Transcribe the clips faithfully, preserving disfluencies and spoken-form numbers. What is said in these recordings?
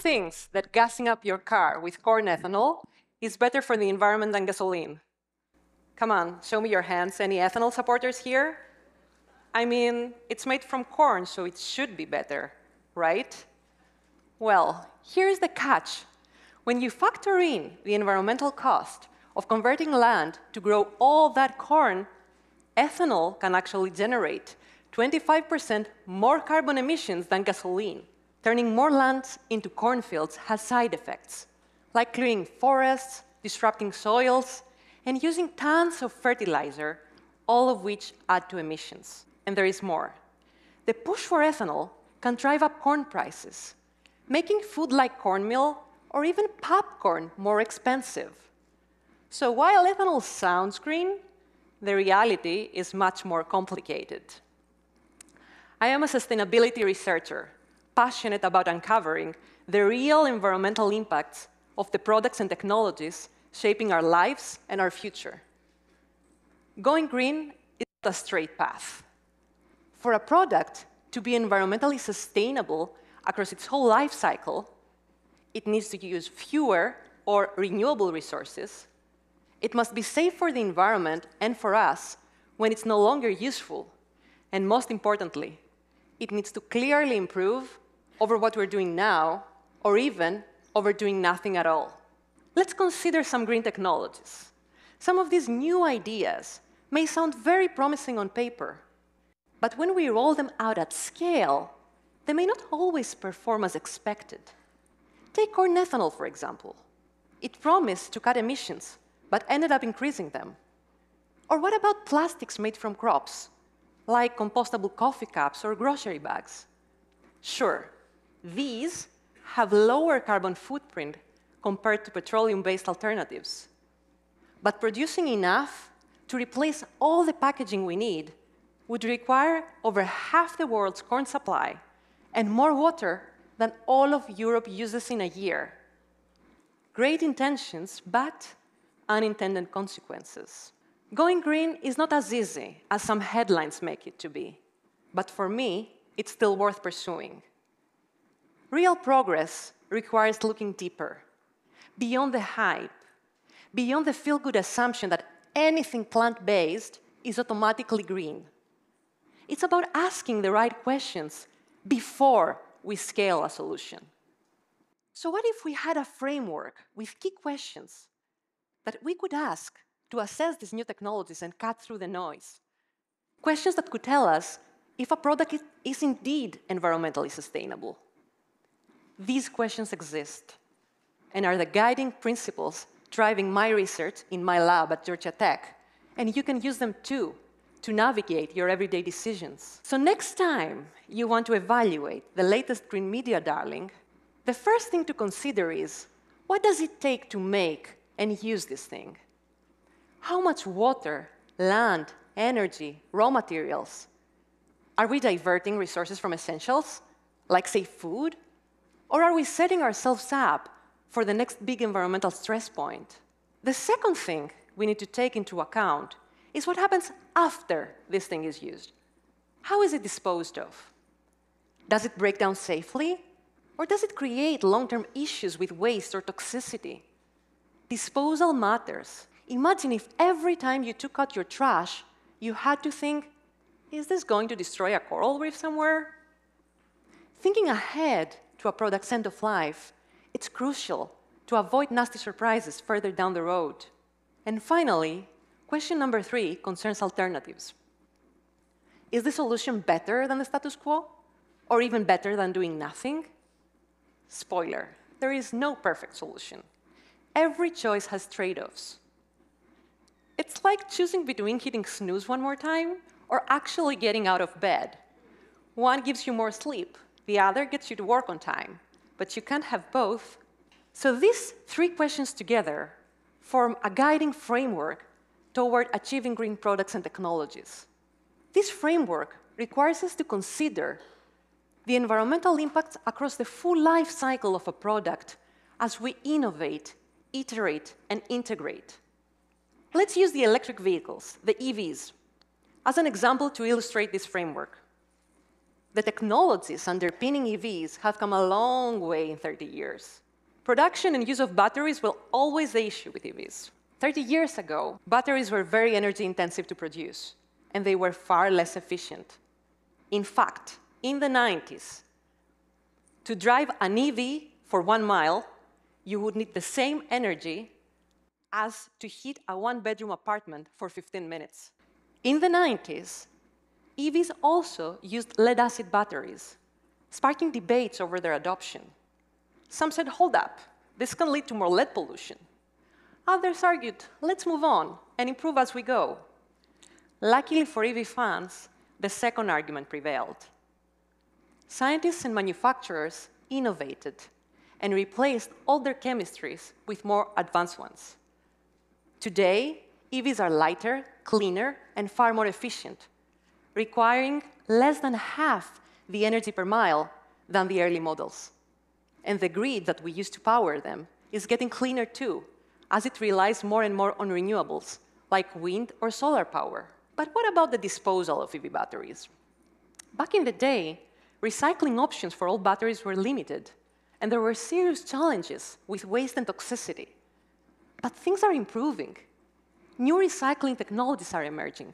thinks that gassing up your car with corn ethanol is better for the environment than gasoline? Come on, show me your hands. Any ethanol supporters here? I mean, it's made from corn, so it should be better, right? Well, here's the catch. When you factor in the environmental cost of converting land to grow all that corn, ethanol can actually generate twenty-five percent more carbon emissions than gasoline. Turning more land into cornfields has side effects, like clearing forests, disrupting soils, and using tons of fertilizer, all of which add to emissions. And there is more. The push for ethanol can drive up corn prices, making food like cornmeal or even popcorn more expensive. So while ethanol sounds green, the reality is much more complicated. I am a sustainability researcher, passionate about uncovering the real environmental impacts of the products and technologies shaping our lives and our future. Going green is not a straight path. For a product to be environmentally sustainable across its whole life cycle, it needs to use fewer or renewable resources. It must be safe for the environment and for us when it's no longer useful. And most importantly, it needs to clearly improve over what we're doing now or even over doing nothing at all. Let's consider some green technologies. Some of these new ideas may sound very promising on paper, but when we roll them out at scale, they may not always perform as expected. Take corn ethanol, for example. It promised to cut emissions, but ended up increasing them. Or what about plastics made from crops, like compostable coffee cups or grocery bags? Sure, these have lower carbon footprint compared to petroleum-based alternatives. But producing enough to replace all the packaging we need would require over half the world's corn supply and more water than all of Europe uses in a year. Great intentions, but unintended consequences. Going green is not as easy as some headlines make it to be, but for me, it's still worth pursuing. Real progress requires looking deeper, beyond the hype, beyond the feel-good assumption that anything plant-based is automatically green. It's about asking the right questions before we scale a solution. So what if we had a framework with key questions that we could ask to assess these new technologies and cut through the noise? Questions that could tell us if a product is indeed environmentally sustainable. These questions exist and are the guiding principles driving my research in my lab at Georgia Tech, and you can use them too to navigate your everyday decisions. So next time you want to evaluate the latest green media darling, the first thing to consider is, what does it take to make and use this thing? How much water, land, energy, raw materials? Are we diverting resources from essentials, like, say, food? Or are we setting ourselves up for the next big environmental stress point? The second thing we need to take into account is what happens after this thing is used. How is it disposed of? Does it break down safely? Or does it create long-term issues with waste or toxicity? Disposal matters. Imagine if every time you took out your trash, you had to think, is this going to destroy a coral reef somewhere? Thinking ahead to a product's end of life, it's crucial to avoid nasty surprises further down the road. And finally, question number three concerns alternatives. Is the solution better than the status quo? Or even better than doing nothing? Spoiler, there is no perfect solution. Every choice has trade-offs. It's like choosing between hitting snooze one more time or actually getting out of bed. One gives you more sleep, the other gets you to work on time, but you can't have both. So these three questions together form a guiding framework toward achieving green products and technologies. This framework requires us to consider the environmental impacts across the full life cycle of a product as we innovate, iterate, and integrate. Let's use the electric vehicles, the E Vs, as an example to illustrate this framework. The technologies underpinning E Vs have come a long way in thirty years. Production and use of batteries were always the issue with E Vs. thirty years ago, batteries were very energy intensive to produce, and they were far less efficient. In fact, in the nineties, to drive an E V for one mile, you would need the same energy as to heat a one-bedroom apartment for fifteen minutes. In the nineties, E Vs also used lead-acid batteries, sparking debates over their adoption. Some said, hold up, this can lead to more lead pollution. Others argued, let's move on and improve as we go. Luckily for E V fans, the second argument prevailed. Scientists and manufacturers innovated and replaced older chemistries with more advanced ones. Today, E Vs are lighter, cleaner, and far more efficient, requiring less than half the energy per mile than the early models. And the grid that we use to power them is getting cleaner too, as it relies more and more on renewables, like wind or solar power. But what about the disposal of E V batteries? Back in the day, recycling options for old batteries were limited, and there were serious challenges with waste and toxicity. But things are improving. New recycling technologies are emerging,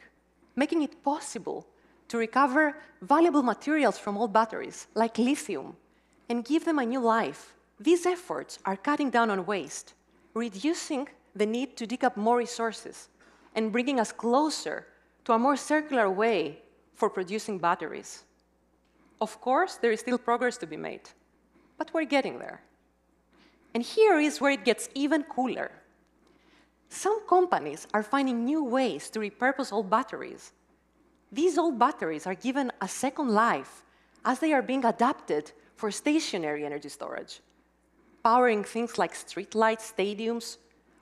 making it possible to recover valuable materials from old batteries, like lithium, and give them a new life. These efforts are cutting down on waste, reducing the need to dig up more resources, and bringing us closer to a more circular way for producing batteries. Of course, there is still progress to be made, but we're getting there. And here is where it gets even cooler. Some companies are finding new ways to repurpose old batteries. These old batteries are given a second life as they are being adapted for stationary energy storage, powering things like streetlights, stadiums,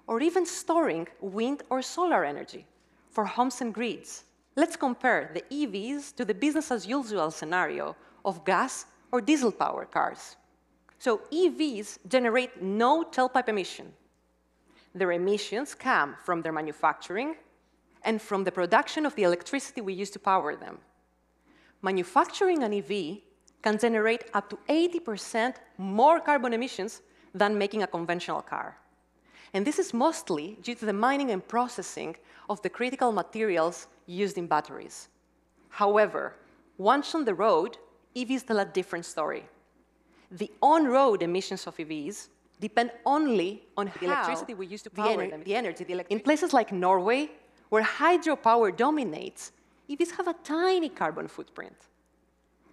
or even storing wind or solar energy for homes and grids. Let's compare the E Vs to the business-as-usual scenario of gas or diesel-powered cars. So E Vs generate no tailpipe emission. Their emissions come from their manufacturing and from the production of the electricity we use to power them. Manufacturing an E V can generate up to eighty percent more carbon emissions than making a conventional car. And this is mostly due to the mining and processing of the critical materials used in batteries. However, once on the road, E Vs tell a different story. The on-road emissions of E Vs depend only on the electricity we use to power the ener them. The energy, the In places like Norway, where hydropower dominates, E Vs have a tiny carbon footprint.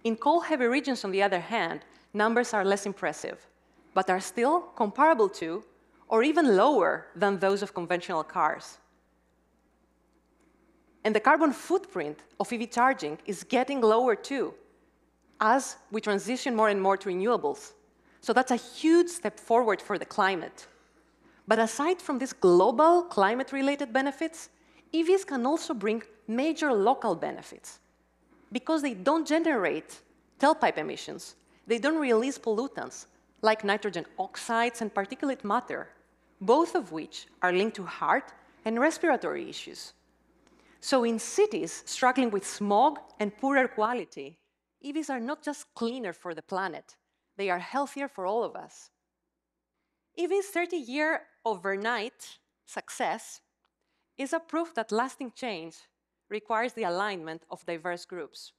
In coal-heavy regions, on the other hand, numbers are less impressive, but are still comparable to, or even lower than those of conventional cars. And the carbon footprint of E V charging is getting lower too, as we transition more and more to renewables. So that's a huge step forward for the climate. But aside from these global climate-related benefits, E Vs can also bring major local benefits. Because they don't generate tailpipe emissions, they don't release pollutants like nitrogen oxides and particulate matter, both of which are linked to heart and respiratory issues. So in cities struggling with smog and poor air quality, E Vs are not just cleaner for the planet, they are healthier for all of us. E Vs' thirty-year overnight success is a proof that lasting change requires the alignment of diverse groups,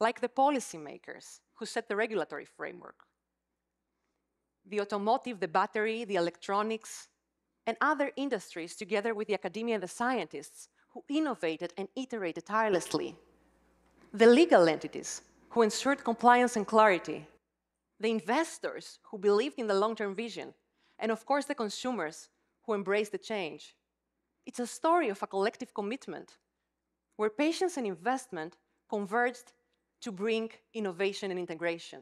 like the policymakers who set the regulatory framework, the automotive, the battery, the electronics, and other industries, together with the academia and the scientists who innovated and iterated tirelessly, the legal entities who ensured compliance and clarity, the investors who believed in the long-term vision, and of course the consumers who embraced the change. It's a story of a collective commitment where patience and investment converged to bring innovation and integration.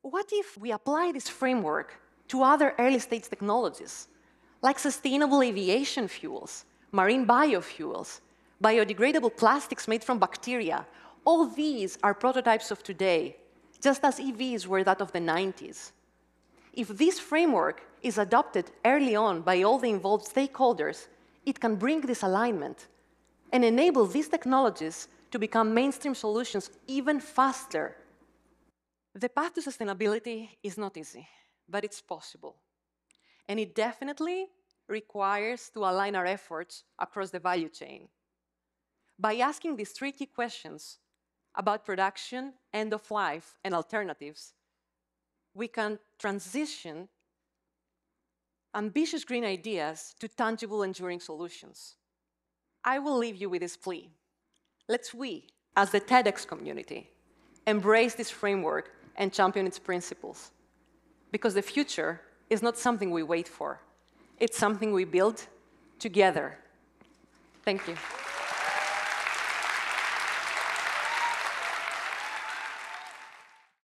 What if we apply this framework to other early-stage technologies, like sustainable aviation fuels, marine biofuels, biodegradable plastics made from bacteria? All these are prototypes of today, just as E Vs were that of the nineties. If this framework is adopted early on by all the involved stakeholders, it can bring this alignment and enable these technologies to become mainstream solutions even faster The path to sustainability is not easy, but it's possible. And it definitely requires to align our efforts across the value chain. By asking these three key questions about production, end of life, and alternatives, we can transition ambitious green ideas to tangible, enduring solutions. I will leave you with this plea. Let's we, as the TEDx community, embrace this framework and champion its principles. Because the future is not something we wait for. It's something we build together. Thank you.